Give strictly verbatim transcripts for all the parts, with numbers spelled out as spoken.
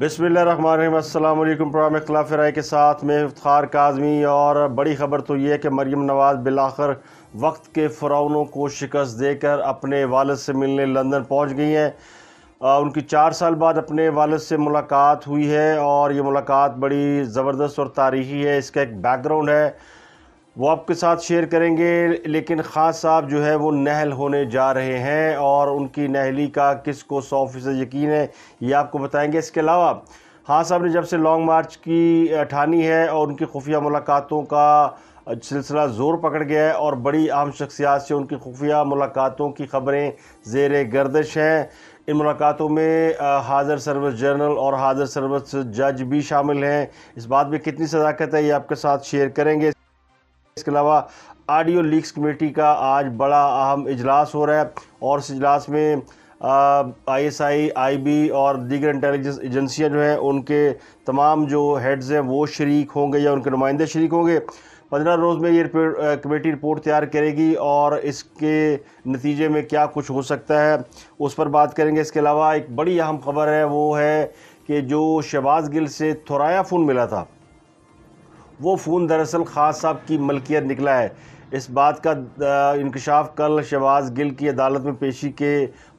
बिस्मिल्लाहिर्रहमानिर्रहीम। अस्सलाम वालेकुम। प्रोग्राम इख्तिलाफ-ए-राय के साथ में इफ़्तिख़ार काज़मी। और बड़ी ख़बर तो ये है कि मरियम नवाज़ बिलाखिर वक्त के फ़िरौनों को शिकस्त देकर अपने वालिद से मिलने लंदन पहुँच गई हैं। उनकी चार साल बाद अपने वालिद से मुलाकात हुई है और ये मुलाकात बड़ी ज़बरदस्त और तारीख़ी है। इसका एक बैकग्राउंड है वो आपके साथ शेयर करेंगे, लेकिन ख़ान साहब जो है वो नहल होने जा रहे हैं और उनकी नहली का किसको सौ फ़ीसद यकीन है ये आपको बताएंगे। इसके अलावा खान साहब ने जब से लॉन्ग मार्च की ठानी है और उनकी खुफिया मुलाकातों का सिलसिला ज़ोर पकड़ गया है और बड़ी अहम शख्सियात से उनकी खुफिया मुलाकातों की ख़बरें ज़ेर गर्दिश हैं। इन मुलाकातों में हाज़िर सर्विस जनरल और हाज़िर सर्विस जज भी शामिल हैं। इस बात में कितनी सदाकत है ये आपके साथ शेयर करेंगे। इसके अलावा आडियो लीक्स कमेटी का आज बड़ा अहम इजलास हो रहा है और इस इजलास में I S I, I B और दीगर इंटेलिजेंस एजेंसियाँ जो हैं उनके तमाम जो हेड्स हैं वो शरीक होंगे या उनके नुमाइंदे शरीक होंगे। पंद्रह रोज़ में ये कमेटी रिपोर्ट तैयार करेगी और इसके नतीजे में क्या कुछ हो सकता है उस पर बात करेंगे। इसके अलावा एक बड़ी अहम खबर है वो है कि जो शहबाज गिल से थोराया फ़ोन मिला था वो फ़ोन दरअसल खान साहब की मलकियत निकला है। इस बात का इंकशाफ कल शहबाज गिल की अदालत में पेशी के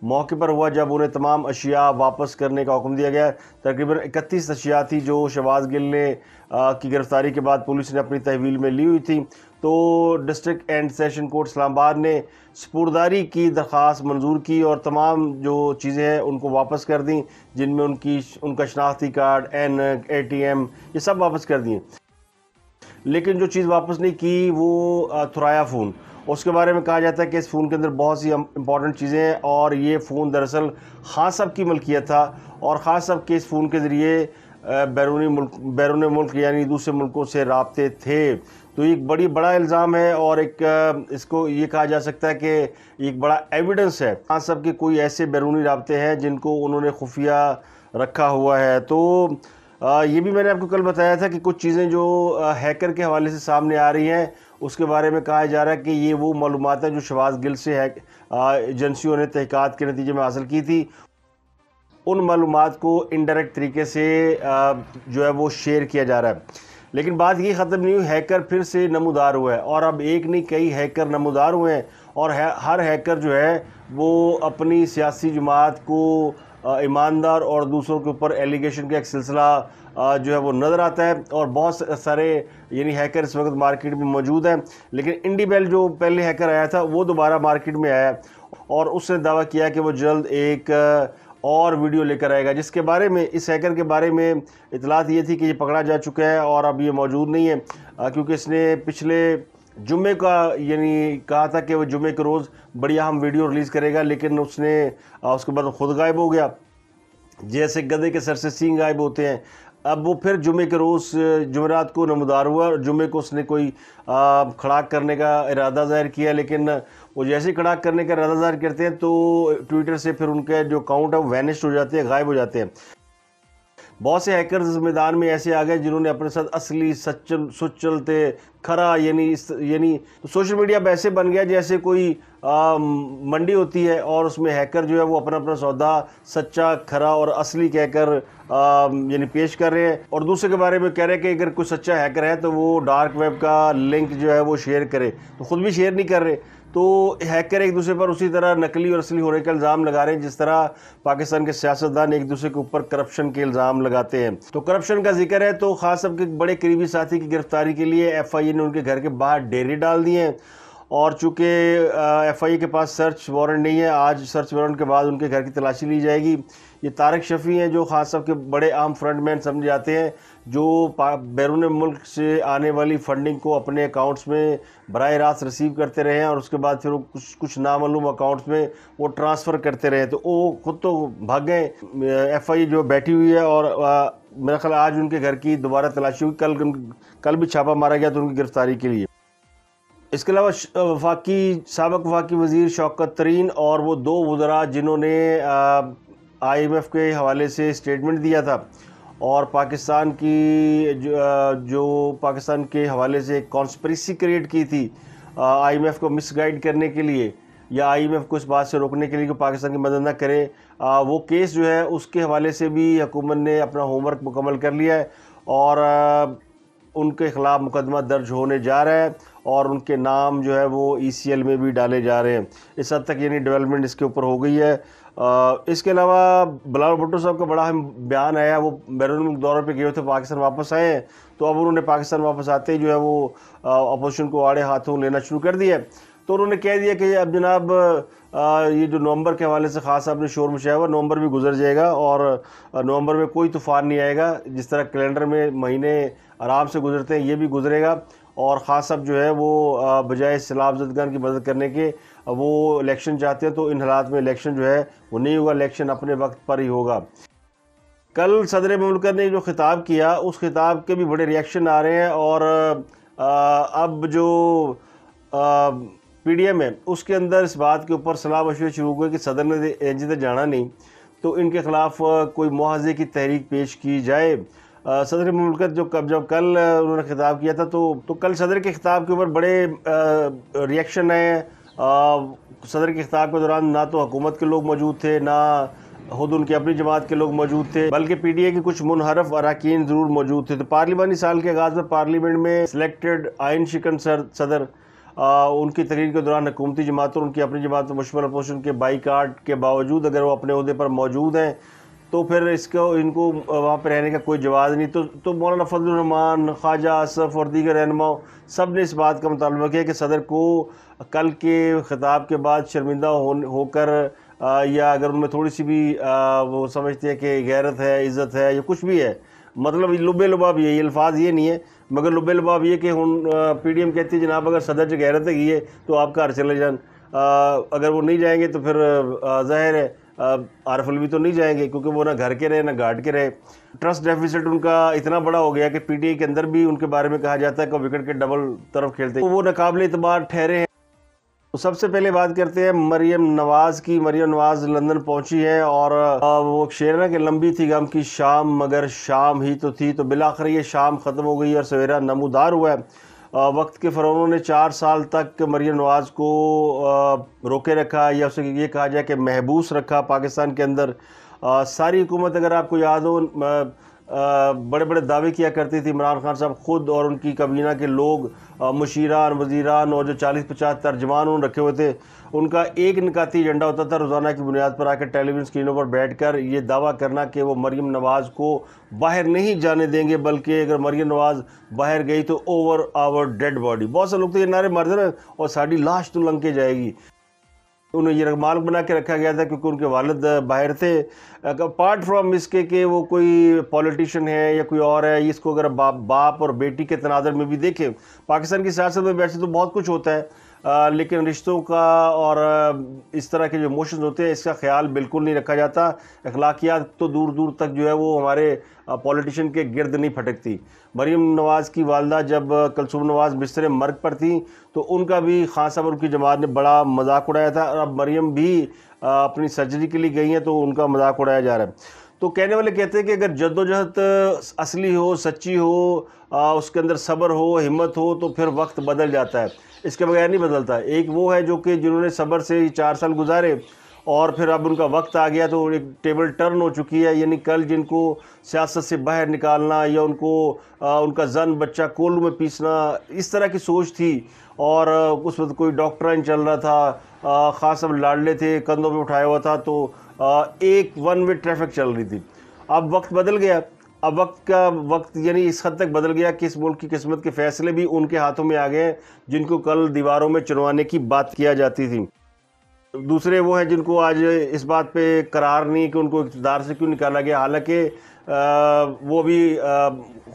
मौके पर हुआ जब उन्हें तमाम अशिया वापस करने का हुक्म दिया गया। तकरीबन इकतीस अशिया थी जो शहबाज गिल ने आ, की गिरफ़्तारी के बाद पुलिस ने अपनी तहवील में ली हुई थी। तो district and session court Islamabad ने सुपुर्दारी की दरख्वास्त मंजूर की और तमाम जो चीज़ें हैं उनको वापस कर दी, जिनमें उनकी उनका शनाख्ती card, N A T M, ये सब वापस कर दिए। लेकिन जो चीज़ वापस नहीं की वो थुराया फ़ोन, उसके बारे में कहा जाता है कि इस फ़ोन के अंदर बहुत सी इंपॉर्टेंट चीज़ें हैं और ये फ़ोन दरअसल खान साहब की मलकियत था और खान साहब के इस फ़ोन के ज़रिए बैरूनी मुल्क बैरून मुल्क यानी दूसरे मुल्कों से रबते थे। तो एक बड़ी बड़ा इल्ज़ाम है और एक इसको ये कहा जा सकता है कि एक बड़ा एविडेंस है खान साहब के कोई ऐसे बैरूनी रबते हैं जिनको उन्होंने खुफिया रखा हुआ है। तो आ, ये भी मैंने आपको कल बताया था कि कुछ चीज़ें जो हैकर के हवाले से सामने आ रही हैं उसके बारे में कहा जा रहा है कि ये वो मालूमात हैं जो शहबाज गिल से हैक एजेंसियों ने तहक़ीक़ात के नतीजे में हासिल की थी। उन मालूमात को इनडायरेक्ट तरीके से आ, जो है वो शेयर किया जा रहा है। लेकिन बात ये ख़त्म नहीं हुई, हैकर फिर से नमूदार हुआ है और अब एक नहीं कई हैकर नमूदार हुए हैं और है, हर हैकर जो है वो अपनी सियासी जमात को ईमानदार और दूसरों के ऊपर एलिगेशन का एक सिलसिला जो है वो नज़र आता है। और बहुत सारे यानी हैकर इस वक्त मार्केट में मौजूद हैं, लेकिन इंडी बेल जो पहले हैकर आया था वो दोबारा मार्केट में आया और उसने दावा किया कि वो जल्द एक और वीडियो लेकर आएगा, जिसके बारे में इस हैकर के बारे में इतलात ये थी कि ये पकड़ा जा चुका है और अब ये मौजूद नहीं है क्योंकि इसने पिछले जुम्मे का यानी कहा था कि वो जुम्मे के रोज़ बड़ी अहम वीडियो रिलीज़ करेगा, लेकिन उसने उसके बाद ख़ुद गायब हो गया, जैसे गधे के सर से सींग गायब होते हैं। अब वो फिर जुम्मे के रोज़ जुमेरात को नमदार हुआ और जुम्मे को उसने कोई खड़ाक करने का इरादा ज़ाहिर किया, लेकिन वो जैसे ही खड़ाक करने का इरादा ज़ाहिर करते हैं तो ट्विटर से फिर उनके जो अकाउंट है वो वैनिश हो जाते हैं, गायब हो जाते हैं। बहुत से हैकर्स इस मैदान में ऐसे आ गए जिन्होंने अपने साथ असली सचल सुचलते खरा यानी यानी सोशल मीडिया अब ऐसे बन गया जैसे कोई आ, मंडी होती है और उसमें हैकर जो है वो अपना अपना सौदा सच्चा खरा और असली कहकर यानी पेश कर रहे हैं और दूसरे के बारे में कह रहे हैं कि अगर कोई सच्चा हैकर है तो वो डार्क वेब का लिंक जो है वो शेयर करे, तो ख़ुद भी शेयर नहीं कर रहे। तो हैकर एक दूसरे पर उसी तरह नकली और असली होने का इल्ज़ाम लगा रहे हैं जिस तरह पाकिस्तान के सियासतदान एक दूसरे के ऊपर करप्शन के इल्ज़ाम लगाते हैं। तो करप्शन का जिक्र है तो खास साहब के बड़े करीबी साथी की गिरफ्तारी के लिए एफ आई ए ने उनके घर के बाहर डेरे डाल दिए हैं और चूँकि एफ आई ए के पास सर्च वारंट नहीं है, आज सर्च वारंट के बाद उनके घर की तलाशी ली जाएगी। ये तारक शफी हैं जो खान साहब के बड़े अहम फ्रंट मैन समझे जाते हैं, जो बैरून मुल्क से आने वाली फ़ंडिंग को अपने अकाउंट्स में बराह रास्त रिसीव करते रहे हैं और उसके बाद फिर वो कुछ कुछ नामालूम अकाउंट्स में वो ट्रांसफ़र करते रहे। तो वो खुद तो भाग गए, एफ आई जो बैठी हुई है और मेरा ख्याल आज उनके घर की दोबारा तलाशी हुई, कल कल भी छापा मारा गया था उनकी गिरफ्तारी के लिए। इसके अलावा वफाकी साबिक़ वफाकी वज़ीर शौकत तरीन और वो दो वज़रा जिन्होंने आई एम एफ़ के हवाले से स्टेटमेंट दिया था और पाकिस्तान की जो, जो पाकिस्तान के हवाले से कॉन्स्परेसी क्रिएट की थी आई एम एफ़ को मिसगाइड करने के लिए, या आई एम एफ़ को इस बात से रोकने के लिए कि पाकिस्तान की मदद ना करें। आ, वो केस जो है उसके हवाले से भी हुकूमत ने अपना होमवर्क मुकम्मल कर लिया है और आ, उनके ख़िलाफ़ मुकदमा दर्ज होने जा रहा है और उनके नाम जो है वो ई सी एल में भी डाले जा रहे हैं। इस हद तक यानी डेवलपमेंट इसके ऊपर हो गई है। आ, इसके अलावा बिलावल भुट्टो साहब का बड़ा अहम बयान आया। वो बैरून मुल्क दौरे पर गए थे, पाकिस्तान वापस आए हैं, तो अब उन्होंने पाकिस्तान वापस आते ही जो है वो अपोजिशन को आड़े हाथों लेना शुरू कर दिया। तो उन्होंने कह दिया कि अब जनाब आ, ये जो नवंबर के हवाले से ख़ास आपने शोर मचाया हुआ, नवंबर भी गुजर जाएगा और नवंबर में कोई तूफ़ान नहीं आएगा। जिस तरह कैलेंडर में महीने आराम से गुजरते हैं, ये भी गुजरेगा और ख़ास साहब जो है वो बजाय सैलाब ज़दगान की मदद करने के वो इलेक्शन चाहते हैं, तो इन हालात में इलेक्शन जो है वो नहीं होगा, इलेक्शन अपने वक्त पर ही होगा। कल सदर मुमलिकत ने जो खिताब किया उस खिताब के भी बड़े रिएक्शन आ रहे हैं और आ, अब जो आ, पी डी एम है उसके अंदर इस बात के ऊपर सलाह मशवरे शुरू हुए कि सदर ने जिधर जाना नहीं तो इनके ख़िलाफ़ कोई मुआवजे की तहरीक पेश की जाए। सदर मुमलिकत जो कब जब कल उन्होंने खिताब किया था तो तो कल सदर के खिताब के ऊपर बड़े रिएक्शन आए। सदर के खिताब के दौरान ना तो हुकूमत के लोग मौजूद थे, ना खुद उनकी अपनी जमात के लोग मौजूद थे, बल्कि पी डी ए के कुछ मुनहरफ अरकान ज़रूर मौजूद थे। तो पार्लिमानी साल के आगाज़ में पार्लियामेंट में सिलेक्टेड आयन शिकन सदर आ, उनकी तकरीर के दौरान हुकूमती जमात और उनकी अपनी जमात मुश्किल अपोजिशन के बाईकाट के बावजूद अगर वो अपने अहदे पर मौजूद हैं तो फिर इसको इनको वहाँ पर रहने का कोई जवाब नहीं। तो तो मौलाना फजलुर रहमान, ख्वाजा असफ़ और दीगर रहनुमा सब ने इस बात का मुतालबा किया कि सदर को कल के खिताब के बाद शर्मिंदा होकर हो या अगर उनमें थोड़ी सी भी आ, वो समझते हैं कि गैरत है, इज़्ज़त है या कुछ भी है, मतलब लुबे लुबाब यही अल्फाज ये नहीं है मगर लुबे लुबाब ये कि हम पी डी एम कहती है जनाब अगर सदर जो गैरत है ये तो आप घर चले जान। अगर वो नहीं जाएंगे तो फिर ज़ाहिर है आरिफ अल्वी तो नहीं जाएंगे क्योंकि वो ना घर के रहे ना घाट के रहे। ट्रस्ट डेफिसिट उनका इतना बड़ा हो गया कि पी डी ए के अंदर भी उनके बारे में कहा जाता है कि विकेट के डबल तरफ खेलते हैं, तो वो नाकाबिले एतबार ठहरे हैं। तो सबसे पहले बात करते हैं मरियम नवाज़ की। मरियम नवाज़ लंदन पहुंची है और वो शेर ना कि लंबी थी गम की शाम मगर शाम ही तो थी, तो बिलाखिर ये शाम ख़त्म हो गई और सवेरा नमूदार हुआ है। वक्त के फ़रमानों ने चार साल तक मरियम नवाज़ को रोके रखा या उसे ये कहा जाए कि महबूस रखा पाकिस्तान के अंदर। सारी हुकूमत अगर आपको याद हो बड़े बड़े दावे किया करती थी, इमरान खान साहब ख़ुद और उनकी कबीना के लोग मुशीरान वज़ीरान और जो चालीस पचास तर्जमान उन्होंने रखे हुए थे, उनका एक निकाती एजेंडा होता था। रोज़ाना की बुनियाद पर आकर टेलीविज़न स्क्रीनों पर बैठकर ये दावा करना कि वो मरियम नवाज़ को बाहर नहीं जाने देंगे, बल्कि अगर मरियम नवाज़ बाहर गई तो ओवर आवर डेड बॉडी। बहुत से लोग तो ये नारे मारते हैं और साड़ी लाश तो लंघ के जाएगी। उन्हें ये रगमाल बना के रखा गया था क्योंकि उनके वालिद बाहर थे। अपार्ट फ्राम इसके कि वो कोई पॉलिटिशियन है या कोई और है, इसको अगर बाप बाप और बेटी के तनाज़र में भी देखें, पाकिस्तान की सियासत में वैसे तो बहुत कुछ होता है आ, लेकिन रिश्तों का और इस तरह के जो इमोशन होते हैं इसका ख्याल बिल्कुल नहीं रखा जाता। अखलाकियात तो दूर दूर तक जो है वो हमारे पॉलिटिशियन के गिरद नहीं फटकती। मरियम नवाज़ की वालदा जब कलसुम नवाज़ बिस्तर मर्ग पर थी तो उनका भी खान साहब और उनकी जमात ने बड़ा मजाक उड़ाया था और अब मरियम भी अपनी सर्जरी के लिए गई हैं तो उनका मजाक उड़ाया जा रहा है। तो कहने वाले कहते हैं कि अगर जद्दोजहद असली हो, सच्ची हो, उसके अंदर सब्र हो, हिम्मत हो तो फिर वक्त बदल जाता है, इसके बगैर नहीं बदलता। एक वो है जो कि जिन्होंने सब्र से चार साल गुजारे और फिर अब उनका वक्त आ गया तो एक टेबल टर्न हो चुकी है, यानी कल जिनको सियासत से बाहर निकालना या उनको आ, उनका जन बच्चा कोल्हू में पीसना, इस तरह की सोच थी। और उस वक्त कोई डॉक्ट्राइन चल रहा था, ख़ास अब लाडले थे, कंधों पे उठाया हुआ था, तो आ, एक वन वे ट्रैफिक चल रही थी। अब वक्त बदल गया, अब वक्त का वक्त यानी इस हद तक बदल गया कि इस मुल्क की किस्मत के फ़ैसले भी उनके हाथों में आ गए जिनको कल दीवारों में चुनवाने की बात किया जाती थी। दूसरे वो हैं जिनको आज इस बात पे करार नहीं कि उनको इक़्तिदार से क्यों निकाला गया, हालांकि वो भी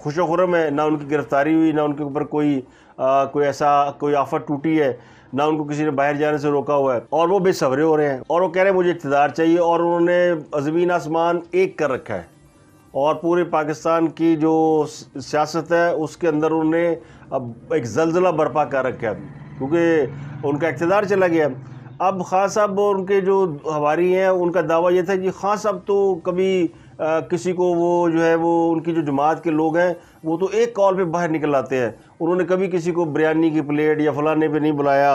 खुशो खुरम है, ना उनकी गिरफ़्तारी हुई, ना उनके ऊपर कोई आ, कोई ऐसा कोई आफत टूटी है, ना उनको किसी ने बाहर जाने से रोका हुआ है और वो बेसब्रे हो रहे हैं और वो कह रहे हैं मुझे इक़्तिदार चाहिए। और उन्होंने ज़मीन आसमान एक कर रखा है और पूरे पाकिस्तान की जो सियासत है उसके अंदर उन्होंने अब एक जलजला बर्पा कर रखा है क्योंकि उनका इक़्तिदार चला गया। अब खान साहब और उनके जो हवारी हैं उनका दावा यह था कि खान साहब तो कभी आ, किसी को वो जो है वो उनकी जो जमात के लोग हैं वो तो एक कॉल पे बाहर निकल आते हैं, उन्होंने कभी किसी को बिरयानी की प्लेट या फलाने पे नहीं बुलाया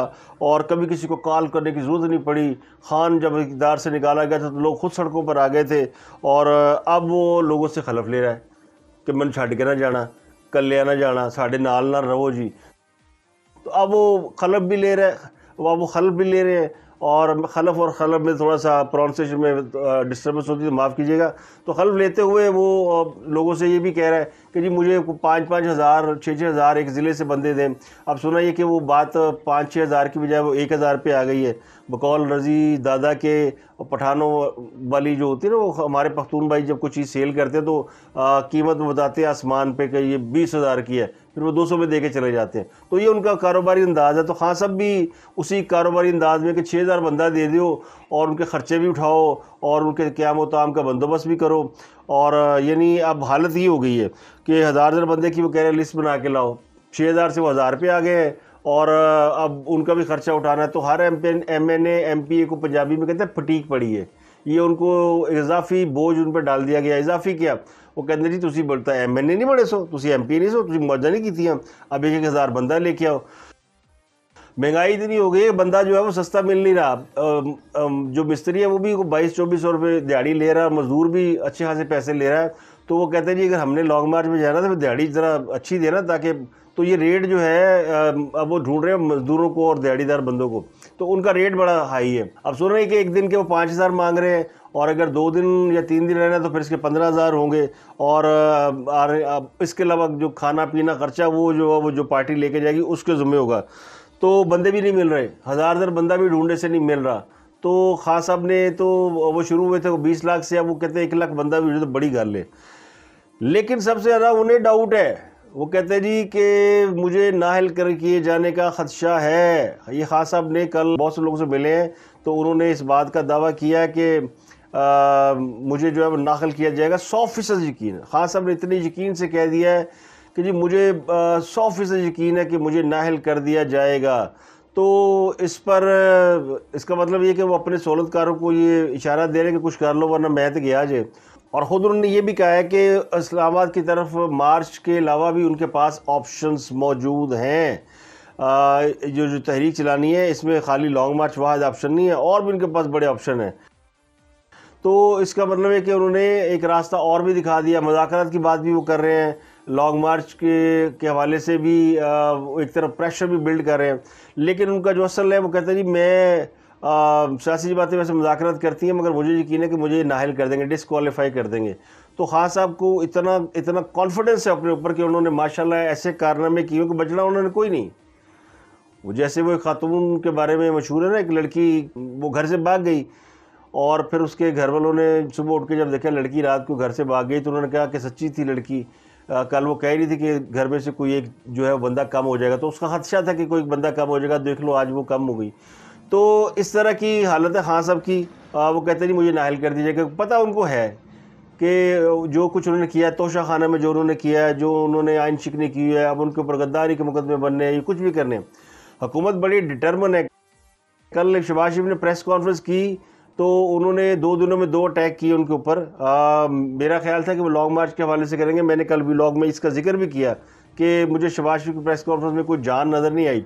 और कभी किसी को कॉल करने की ज़रूरत नहीं पड़ी। खान जब इक़्तिदार से निकाला गया था तो लोग ख़ुद सड़कों पर आ गए थे और अब वो लोगों से हलफ ले रहा है कि मैंने छड़ के ना जाना, कल्याण ना जाना, साढ़े नाल ना रहो जी। तो अब वो खलफ भी ले रहे हैं अब वो खलफ भी ले रहे हैं और खलफ और खलफ में थोड़ा सा प्रोनाउंसिएशन में डिस्टर्बेंस होती है तो माफ़ कीजिएगा। तो खलफ लेते हुए वो लोगों से ये भी कह रहा है कि जी मुझे पाँच पाँच हज़ार छः छः हज़ार एक ज़िले से बंदे दें। अब सुना ये कि वो बात पाँच छः हज़ार की बजाय वो एक हज़ार पे आ गई है। बकौल रजी दादा के पठानों वाली जो होती है ना, वो हमारे पख्तून भाई जब कुछ चीज़ सेल करते हैं तो आ, कीमत बताते हैं आसमान पे कि ये बीस हज़ार की है, फिर वो दो सौ में दे के चले जाते हैं। तो ये उनका कारोबारी अंदाज़ है। तो खान साहब भी उसी कारोबारी अंदाज में कि छः हज़ार बंदा दे दो और उनके ख़र्चे भी उठाओ और उनके क़याम व ताम का बंदोबस्त भी करो। और यानी अब हालत ये हो गई है कि हज़ार हज़ार बंदे की वो कह रहे लिस्ट बना के लाओ, छः हज़ार से वो हज़ार पे आ गए हैं और अब उनका भी ख़र्चा उठाना है। तो हर M P M N A M P A को पंजाबी में कहते हैं फटीक पड़ी है। ये उनको इजाफी बोझ उन पर डाल दिया गया। इजाफी क्या, वो कहते हैं जी तुसी बोलता एम एन ए नहीं बने सो, तुसी एम पी ए नहीं सो, तुसी मुआवजा नहीं की थी, हम अब एक एक हज़ार बंदा लेके आओ। महंगाई इतनी हो गई है बंदा जो है वो सस्ता मिल नहीं रहा। जो मिस्त्री है वो भी बाईस चौबीस सौ रुपये दिहाड़ी ले रहा है, मज़दूर भी अच्छे खासे पैसे ले रहा है। तो वो कहते हैं जी अगर हमने लॉन्ग मार्च में जाना तो दिहाड़ी ज़रा अच्छी देना ताकि, तो ये रेट जो है अब वो ढूंढ रहे हैं मज़दूरों को और दिहाड़ीदार बंदों को, तो उनका रेट बड़ा हाई है। अब सुन रहे हैं कि एक दिन के वो पाँच हज़ार मांग रहे हैं और अगर दो दिन या तीन दिन रहना है तो फिर इसके पंद्रह हज़ार होंगे। और इसके अलावा जो खाना पीना खर्चा वो जो वो जो पार्टी लेके जाएगी उसके ज़िम्मे होगा। तो बंदे भी नहीं मिल रहे, हज़ार हज़ार बंदा भी ढूंढने से नहीं मिल रहा। तो खान साहब ने तो वो शुरू हुए थे वो बीस लाख से, अब वो कहते हैं एक लाख बंदा भी, तो बड़ी गल है। लेकिन सबसे ज़्यादा उन्हें डाउट है, वो कहते हैं जी कि मुझे नाहल कर किए जाने का ख़दशा है। ये खान साहब ने कल बहुत से लोगों से मिले हैं तो उन्होंने इस बात का दावा किया कि आ, मुझे जो है वो नाहल किया जाएगा। सौ फ़ीसद यकीन है, खान साहब ने इतने यकीन से कह दिया है कि जी मुझे सौ फ़ीसद यकीन है कि मुझे नाहल कर दिया जाएगा। तो इस पर इसका मतलब ये कि वो अपने सहूलतकारों को ये इशारा दे रहे हैं कि कुछ कर लो वरना मैं तो गया जे। और ख़ुद उन्होंने ये भी कहा है कि इस्लामाबाद की तरफ मार्च के अलावा भी उनके पास ऑप्शंस मौजूद हैं। जो जो तहरीक चलानी है इसमें खाली लॉन्ग मार्च वाद ऑप्शन नहीं है, और भी उनके पास बड़े ऑप्शन हैं। तो इसका मतलब है कि उन्होंने एक रास्ता और भी दिखा दिया। मुज़ाकरात की बात भी वो कर रहे हैं, लॉन्ग मार्च के के हवाले से भी एक तरफ प्रेशर भी बिल्ड कर रहे हैं। लेकिन उनका जो असल है वो कहते हैं जी मैं सियासी जमातें वैसे मुज़ाकरात करती हैं मगर मुझे यकीन है कि मुझे नाहल कर देंगे, डिसक्वालीफाई कर देंगे। तो खान साहब को इतना इतना कॉन्फिडेंस है अपने ऊपर कि उन्होंने माशाल्लाह ऐसे कारनामे किए कि बचना उन्होंने कोई नहीं। वो जैसे वो खातून के बारे में मशहूर है ना, एक लड़की वो घर से भाग गई और फिर उसके घर वालों ने सुबह उठ के जब देखा लड़की रात को घर से भाग गई तो उन्होंने कहा कि सच्ची थी लड़की, कल वो कह रही थी कि घर में से कोई एक जो है बंदा कम हो जाएगा। तो उसका खदशा था कि कोई बंदा कम हो जाएगा, देख लो आज वो कम हो गई। तो इस तरह की हालत है खान साहब की। आ, वो कहते हैं मुझे नाहल कर दीजिएगा। पता उनको है कि जो कुछ उन्होंने किया है, तोशा खाना में जो उन्होंने किया है, जो उन्होंने आइन शिकनी की है, अब उनके ऊपर गद्दारी के मुकदमे बनने हैं, कुछ भी करने। हुकूमत बड़ी डिटर्मन है। कल शहबाज शरीफ ने प्रेस कॉन्फ्रेंस की तो उन्होंने दो दिनों में दो अटैक किए उनके ऊपर। मेरा ख्याल था कि वो लॉन्ग मार्च के हवाले से करेंगे, मैंने कल भी लॉग में इसका जिक्र भी किया कि मुझे शहबाज शरीफ की प्रेस कॉन्फ्रेंस में कोई जान नज़र नहीं आई।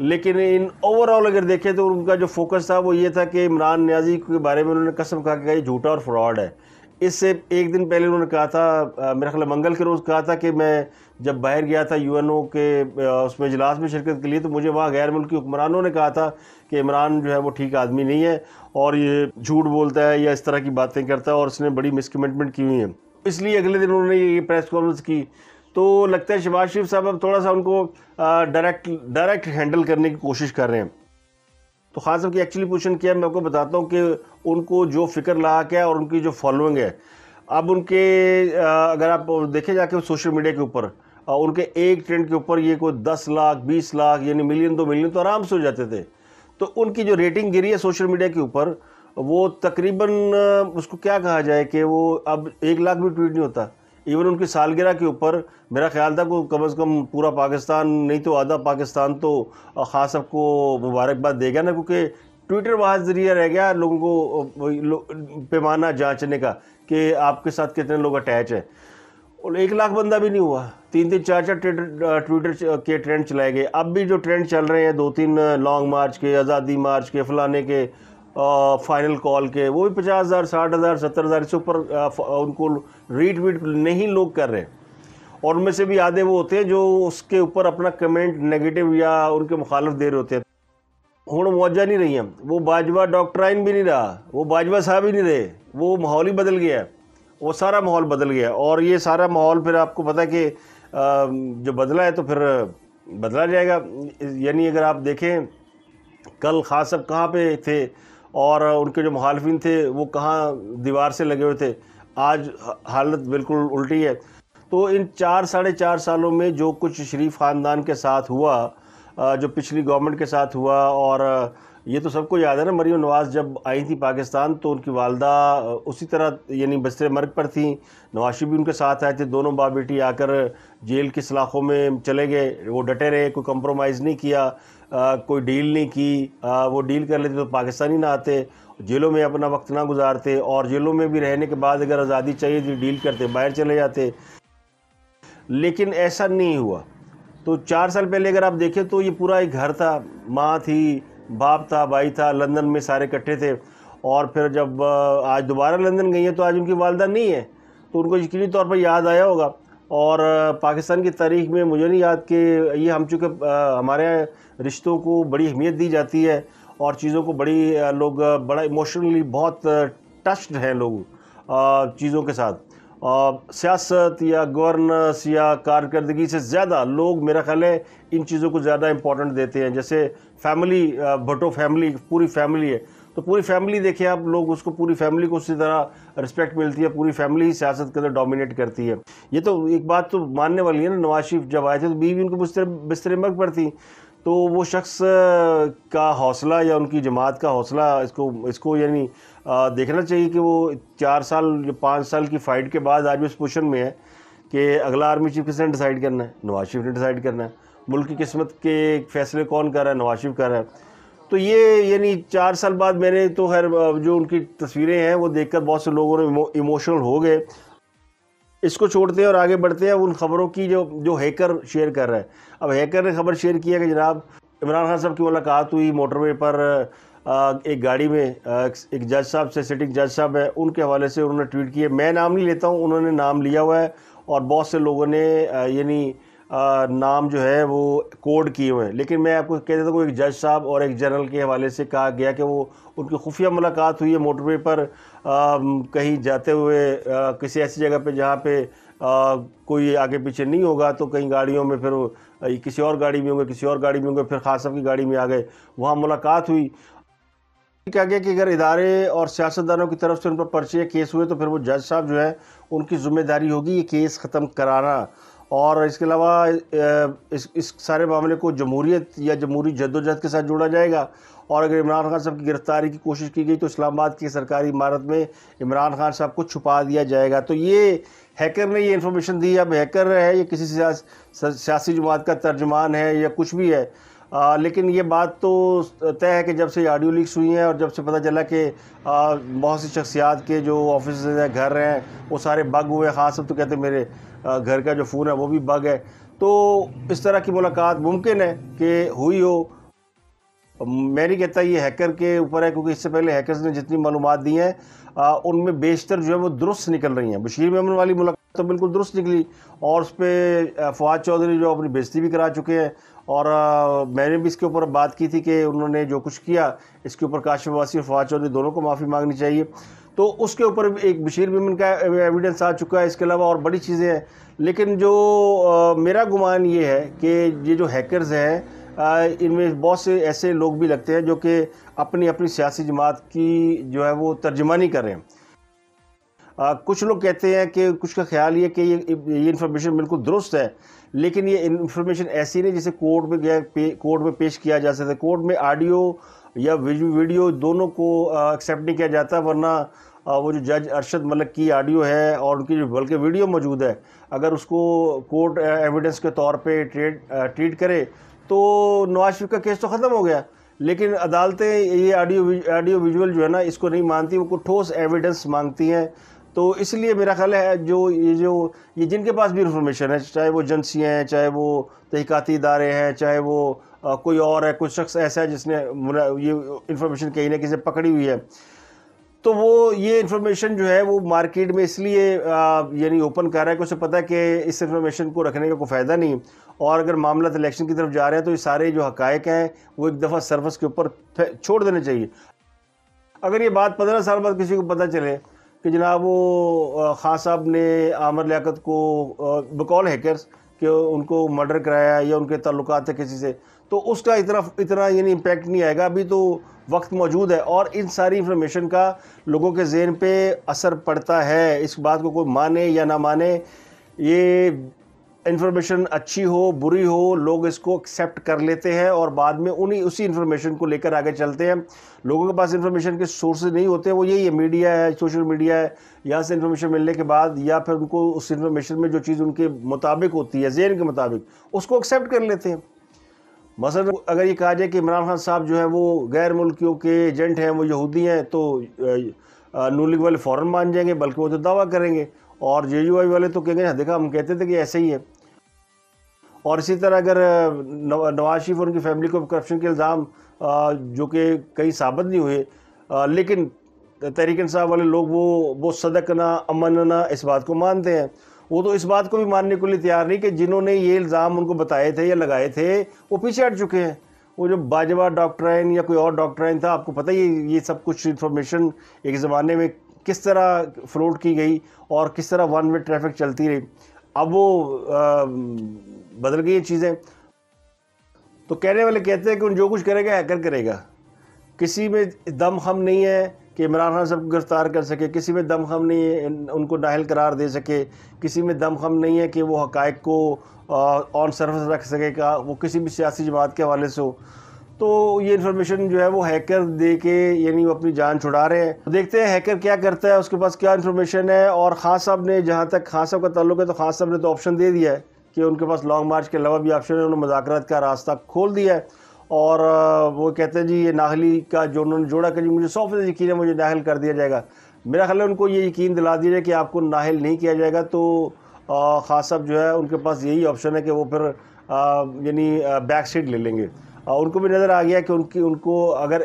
लेकिन इन ओवरऑल अगर देखें तो उनका जो फोकस था वो ये था कि इमरान न्याजी के बारे में उन्होंने कसम खा के कहा झूठा और फ्रॉड है। इससे एक दिन पहले उन्होंने कहा था, मेरा ख्याल मंगल के रोज़ कहा था कि मैं जब बाहर गया था यूएनओ के उसमें इजलास में शिरकत के लिए तो मुझे वहाँ गैर मुल्की हुक्मरानों ने कहा था कि इमरान जो है वो ठीक आदमी नहीं है और ये झूठ बोलता है या इस तरह की बातें करता है और उसने बड़ी मिसकमिटमेंट की हुई है। इसलिए अगले दिन उन्होंने ये प्रेस कॉन्फ्रेंस की। तो लगता है शहबाज शरीफ साहब अब थोड़ा सा उनको डायरेक्ट डायरेक्ट हैंडल करने की कोशिश कर रहे हैं। तो खान साहब की एक्चुअली पोजीशन क्या है मैं आपको बताता हूँ कि उनको जो फ़िक्र लाक है और उनकी जो फॉलोइंग है, अब उनके अगर आप देखें जाके सोशल मीडिया के ऊपर उनके एक ट्रेंड के ऊपर ये कोई दस लाख बीस लाख यानी मिलियन दो मिलियन तो आराम से हो जाते थे। तो उनकी जो रेटिंग गिरी है सोशल मीडिया के ऊपर वो तकरीबन उसको क्या कहा जाए कि वो अब एक लाख भी ट्वीट नहीं होता। इवन उनकी सालगिरह के ऊपर मेरा ख्याल था कि कम से कम पूरा पाकिस्तान नहीं तो आधा पाकिस्तान तो खास सबको मुबारकबाद देगा ना, क्योंकि ट्विटर वहाँ ज़रिया रह गया लोगों को लो, पैमाना जांचने का कि आपके साथ कितने लोग अटैच हैं। और एक लाख बंदा भी नहीं हुआ। तीन तीन चार चार ट्विटर के ट्रेंड चलाए गए। अब भी जो ट्रेंड चल रहे हैं दो तीन लॉन्ग मार्च के, आज़ादी मार्च के, फलाने के, फाइनल कॉल के, वो भी पचास हज़ार साठ हज़ार सत्तर हज़ार इससे ऊपर उनको रीट्वीट नहीं लोग कर रहे। और उनमें से भी आधे वो होते हैं जो उसके ऊपर अपना कमेंट नेगेटिव या उनके मुखालफ दे रहे होते हैं। हूँ मुआवजा नहीं रही है वो बाजवा डॉक्ट्राइन भी नहीं रहा, वो बाजवा साहब ही नहीं रहे, वो माहौल ही बदल गया है, वो सारा माहौल बदल गया है। और ये सारा माहौल फिर आपको पता है कि जो बदला है तो फिर बदला जाएगा। यानी अगर आप देखें कल ख्वाजा असफ़ कहाँ पे थे और उनके जो मुखालफिन थे वो कहाँ दीवार से लगे हुए थे, आज हालत बिल्कुल उल्टी है। तो इन चार साढ़े चार सालों में जो कुछ शरीफ ख़ानदान के साथ हुआ, जो पिछली गवर्नमेंट के साथ हुआ, और ये तो सबको याद है ना, मरियम नवाज़ जब आई थी पाकिस्तान तो उनकी वालदा उसी तरह यानी बस्तर मर्ग पर थी, नवाज़ शरीफ भी उनके साथ आए थे, दोनों बाप बेटी आकर जेल की सलाखों में चले गए। वो डटे रहे, कोई कंप्रोमाइज़ नहीं किया, आ, कोई डील नहीं की। आ, वो डील कर लेते तो पाकिस्तानी ना आते, जेलों में अपना वक्त ना गुजारते, और जेलों में भी रहने के बाद अगर आज़ादी चाहिए तो डील करते, बाहर चले जाते। लेकिन ऐसा नहीं हुआ। तो चार साल पहले अगर आप देखें तो ये पूरा एक घर था, माँ थी, बाप था, भाई था, लंदन में सारे इकट्ठे थे। और फिर जब आज दोबारा लंदन गई है तो आज उनकी वालदा नहीं है, तो उनको यकीनी तौर पर याद आया होगा। और पाकिस्तान की तारीख़ में मुझे नहीं याद कि ये हम चूँकि हमारे रिश्तों को बड़ी अहमियत दी जाती है और चीज़ों को बड़ी लोग बड़ा इमोशनली बहुत टच्ड हैं लोग चीज़ों के साथ। सियासत या गवर्नेंस या कारकर्दगी से ज़्यादा लोग मेरा ख्याल है इन चीज़ों को ज़्यादा इम्पोर्टेंट देते हैं। जैसे फैमिली, भटो फैमिली पूरी फैमिली है, तो पूरी फैमिली देखिए आप लोग, उसको पूरी फैमिली को उसी तरह रिस्पेक्ट मिलती है, पूरी फैमिली ही सियासत के अंदर डोमिनेट करती है। ये तो एक बात तो मानने वाली है ना, नवाज शरीफ जब आए थे तो बीवी उनको बिस्तर बिस्तर मर्ग पर थी, तो वो शख्स का हौसला या उनकी जमात का हौसला इसको इसको यानी देखना चाहिए कि वो चार साल या पाँच साल की फ़ाइट के बाद आज भी इस पोजिशन में है कि अगला आर्मी चीफ किसने डिसाइड करना है, नवाज शरीफ ने डिसाइड करना है। मुल्क की किस्मत के फैसले कौन कर रहा है, नवाज शरीफ कर रहा है। तो ये यानी चार साल बाद मैंने तो खैर जो उनकी तस्वीरें हैं वो देख कर बहुत से लोगों ने इमो, इमोशनल हो गए। इसको छोड़ते हैं और आगे बढ़ते हैं उन खबरों की जो जो हैकर शेयर कर रहा है। अब हैकर ने खबर शेयर किया कि जनाब इमरान खान साहब की मुलाकात हुई मोटरवे पर एक गाड़ी में, एक जज साहब से, सिटिंग जज साहब है, उनके हवाले से उन्होंने ट्वीट किया। मैं नाम नहीं लेता हूं, उन्होंने नाम लिया हुआ है और बहुत से लोगों ने यानी नाम जो है वो कोड किए हुए हैं। लेकिन मैं आपको कह देता हूँ, एक जज साहब और एक जनरल के हवाले से कहा गया कि वो उनकी खुफिया मुलाकात हुई है मोटरवे पर, आ, कहीं जाते हुए आ, किसी ऐसी जगह पे जहाँ पे आ, कोई आगे पीछे नहीं होगा, तो कहीं गाड़ियों में फिर आ, किसी और गाड़ी में होंगे, किसी और गाड़ी में होंगे, फिर खास की गाड़ी में आ गए, वहाँ मुलाकात हुई। कहा गया कि अगर इदारे और सियासतदानों की तरफ से उन पर पर्चे केस हुए तो फिर वो जज साहब जो है उनकी जिम्मेदारी होगी ये केस ख़त्म कराना। और इसके अलावा इस इस सारे मामले को जमहूरियत या जमहूरी जद्दोजहद के साथ जोड़ा जाएगा। और अगर इमरान खान साहब की गिरफ़्तारी की कोशिश की गई तो इस्लामाबाद की सरकारी इमारत में इमरान खान साहब को छुपा दिया जाएगा। तो ये हैकर ने ये इन्फॉर्मेशन दी। अब हैकर है या किसी सियासी जमात का तर्जुमान है या कुछ भी है, आ, लेकिन ये बात तो तय है कि जब से आडियो लीक्स हुई हैं और जब से पता चला कि बहुत सी शख्सियात के जो ऑफिस हैं, घर हैं, वो सारे बग हुए। खास तो कहते हैं मेरे आ, घर का जो फ़ोन है वो भी बग है। तो इस तरह की मुलाकात मुमकिन है कि हुई हो। मैं नहीं कहता ये हैकर के ऊपर है, क्योंकि इससे पहले हैकर्स ने जितनी मालूमात दी हैं उनमें बेशतर जो है वो दुरुस्त निकल रही हैं। बशीर बीमन वाली मुलाकात तो बिल्कुल दुरुस्त निकली और उस पर फवाद चौधरी जो अपनी बेइज्जती भी करा चुके हैं, और आ, मैंने भी इसके ऊपर बात की थी कि उन्होंने जो कुछ किया इसके ऊपर काशिफ वासी और फवाद चौधरी दोनों को माफ़ी मांगनी चाहिए। तो उसके ऊपर एक बशीर बीमन का एविडेंस आ चुका है। इसके अलावा और बड़ी चीज़ें हैं। लेकिन जो आ, मेरा गुमान ये है कि ये जो हैकर्स हैं इनमें बहुत से ऐसे लोग भी लगते हैं जो कि अपनी अपनी सियासी जमात की जो है वो तर्जुमानी कर रहे हैं। आ, कुछ लोग कहते हैं कि कुछ का ख्याल ये कि ये ये इन्फॉर्मेशन बिल्कुल दुरुस्त है, लेकिन ये इन्फॉर्मेशन ऐसी नहीं जिसे कोर्ट में गया कोर्ट में पेश किया जा सकता है। कोर्ट में ऑडियो या वीडियो दोनों को एक्सेप्ट नहीं किया जाता, वरना आ, वो जो जज अरशद मलिक की ऑडियो है और उनकी जो बल्कि वीडियो मौजूद है, अगर उसको कोर्ट एविडेंस के तौर पे ट्रीट ट्रीट करे तो नवाज शरीफ का केस तो ख़त्म हो गया। लेकिन अदालतें ये ऑडियो ऑडियो विजुअल जो है ना इसको नहीं मानती, वो ठोस एविडेंस मांगती हैं। तो इसलिए मेरा ख्याल है जो ये जो ये जिनके पास भी इंफॉर्मेशन है, चाहे वो एजेंसियाँ हैं, चाहे वो तहक़ीक़ाती इदारे हैं, चाहे वो आ, कोई और है, कोई शख्स ऐसा है जिसने ये इंफॉर्मेशन कहीं ना कहीं से पकड़ी हुई है, तो वो ये इन्फॉर्मेशन जो है वो मार्केट में इसलिए यानी ओपन कर रहा है कि उसे पता है कि इस इन्फॉर्मेशन को रखने का कोई फ़ायदा नहीं, और अगर मामला इलेक्शन की तरफ जा रहे हैं तो ये सारे जो हक़ायक़ हैं वो एक दफ़ा सर्फस के ऊपर छोड़ देने चाहिए। अगर ये बात पंद्रह साल बाद किसी को पता चले कि जनाब वो खान साहब ने आमर लियाकत को बकौल हैकर्स कि उनको मर्डर कराया या उनके ताल्लुकात है किसी से, तो उसका इतना इतना यानी इम्पैक्ट नहीं आएगा। अभी तो वक्त मौजूद है और इन सारी इंफॉर्मेशन का लोगों के जहन पे असर पड़ता है। इस बात को कोई माने या ना माने, ये इन्फॉर्मेशन अच्छी हो बुरी हो, लोग इसको एक्सेप्ट कर लेते हैं और बाद में उन्हीं उसी इन्फॉर्मेशन को लेकर आगे चलते हैं। लोगों के पास इन्फॉर्मेशन के सोर्सेज नहीं होते, वो यही है मीडिया है, सोशल मीडिया है, यहाँ से इन्फॉर्मेशन मिलने के बाद या फिर उनको उस इन्फॉर्मेशन में जो चीज़ उनके मुताबिक होती है, ज़हन के मुताबिक, उसको एक्सेप्ट कर लेते हैं। मसलन अगर ये कहा जाए कि इमरान खान साहब जो है वो गैर मुल्कियों के एजेंट हैं, वो यहूदी हैं, तो नून लीग वाले फ़ौरन मान जाएंगे, बल्कि वो तो दावा करेंगे, और जे यू आई वाले तो कहेंगे देखा हम कहते थे कि ऐसे ही है। और इसी तरह अगर नवाज़ शरीफ और उनकी फैमिली को करप्शन के इल्ज़ाम जो कि कहीं साबित नहीं हुए, लेकिन तहरीक इंसाफ वाले लोग वो वो सदकना अमनना इस बात को मानते हैं, वो तो इस बात को भी मानने के लिए तैयार नहीं कि जिन्होंने ये इल्ज़ाम उनको बताए थे या लगाए थे वो पीछे हट चुके हैं। वो जो बाजवा डॉक्ट्राइन या कोई और डॉक्ट्राइन था, आपको पता ही ये सब कुछ इन्फॉर्मेशन एक ज़माने में किस तरह फ्लोट की गई और किस तरह वन वे ट्रैफिक चलती रही। अब वो आ, बदल गई चीज़ें। तो कहने वाले कहते हैं कि उन जो कुछ करेगा हैकर करेगा, किसी में दम खम नहीं है कि इमरान खान साहब को गिरफ़्तार कर सके, किसी में दम खम नहीं है उनको नाहल करार दे सके, किसी में दम खम नहीं है कि वो हक़ायक़ को ऑन सर्फेस रख सके, का वो किसी भी सियासी जमात के हवाले से हो। तो ये इन्फॉर्मेशन जो है वो हैकर दे के यानी वो अपनी जान छुड़ा रहे हैं। देखते हैं हैकर क्या करता है, उसके पास क्या इन्फॉर्मेशन है। और खान साहब ने, जहाँ तक खान साहब का ताल्लुक है, तो खान साहब ने तो ऑप्शन दे दिया है कि उनके पास लॉन्ग मार्च के अलावा भी ऑप्शन है, उन्होंने मुज़ाकरात का रास्ता खोल दिया है। और वो कहते हैं जी ये नाहली का जो उन्होंने जोड़ा कि जी मुझे सौ फीसद यकीन है मुझे नाहल कर दिया जाएगा। मेरा ख्याल है उनको ये यकीन दिला दिया जाए कि आपको नाहल नहीं किया जाएगा, तो खान साहब जो है उनके पास यही ऑप्शन है कि वो फिर यानी बैक सीट ले लेंगे। उनको भी नज़र आ गया कि उनकी उनको अगर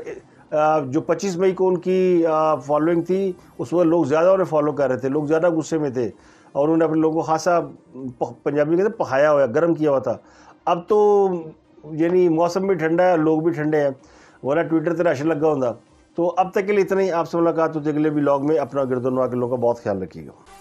जो पच्चीस मई को उनकी फॉलोइंग थी, उस वक्त लोग ज़्यादा उन्हें फॉलो कर रहे थे, लोग ज़्यादा गुस्से में थे और उन्होंने अपने लोगों को खासा पंजाबी के अंदर पकाया हुआ, गर्म किया हुआ था। अब तो यानी मौसम भी ठंडा है, लोग भी ठंडे हैं, वरना ट्विटर पर रश लगा होता। तो अब तक के लिए इतना ही। आपसे मुलाकात होती है अगले ब्लॉग में। अपना गिरदोनवा के लोगों का बहुत ख्याल रखिएगा।